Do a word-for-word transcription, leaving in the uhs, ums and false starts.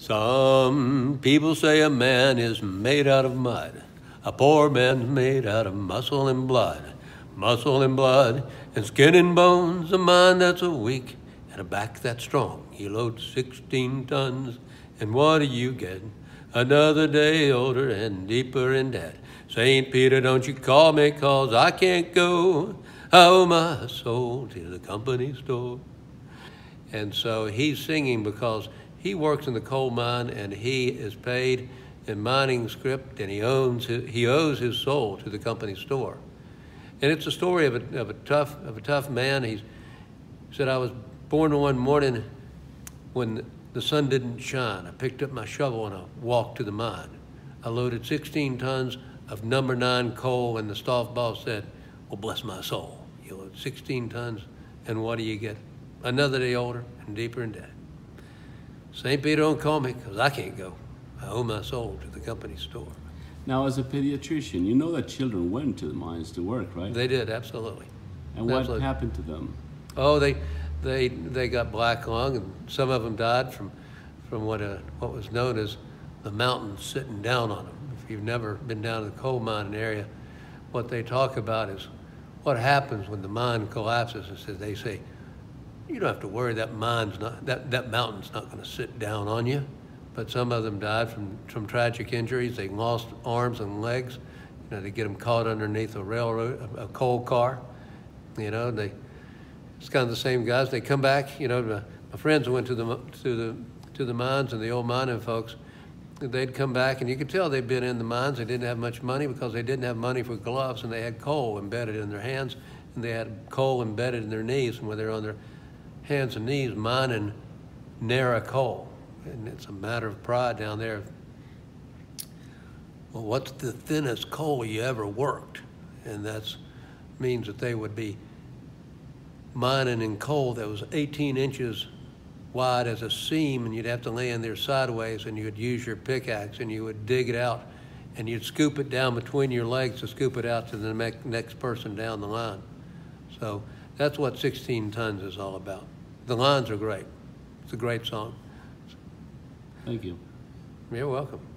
Some people say a man is made out of mud. A poor man's made out of muscle and blood. Muscle and blood and skin and bones. A mind that's a weak and a back that's strong. You load sixteen tons and what do you get? Another day older and deeper in debt. Saint Peter, don't you call me, 'cause I can't go. I owe my soul to the company store. And so he's singing because he works in the coal mine, and he is paid in mining script, and he owns his, he owes his soul to the company store. And it's a story of a, of a tough of a tough man. He's, he said, I was born one morning when the sun didn't shine. I picked up my shovel and I walked to the mine. I loaded sixteen tons of number nine coal, and the staff boss said, well, bless my soul. You load sixteen tons, and what do you get? Another day older and deeper in debt. Saint Peter, don't call me, because I can't go. I owe my soul to the company store. Now, as a pediatrician, you know that children went to the mines to work, right? They did, absolutely. And what absolutely. happened to them? Oh, they, they, they got black lung, and some of them died from, from what, a, what was known as the mountain sitting down on them. If you've never been down in the coal mining area, what they talk about is what happens when the mine collapses. Is they say, you don't have to worry, that mine's not, that, that mountain's not gonna sit down on you. But some of them died from, from tragic injuries. They lost arms and legs. You know, they get them caught underneath a railroad, a, a coal car. You know, they, it's kind of the same guys. They come back, you know, my, my friends went to the, to, the, to the mines, and the old mining folks, they'd come back, and you could tell they'd been in the mines. They didn't have much money because they didn't have money for gloves, and they had coal embedded in their hands, and they had coal embedded in their knees, and when they were on their hands and knees mining narrow coal. And it's a matter of pride down there. Well, what's the thinnest coal you ever worked? And that means that they would be mining in coal that was eighteen inches wide as a seam, and you'd have to lay in there sideways, and you'd use your pickaxe, and you would dig it out, and you'd scoop it down between your legs to scoop it out to the ne next person down the line. So that's what sixteen tons is all about. The lines are great. It's a great song. Thank you. You're welcome.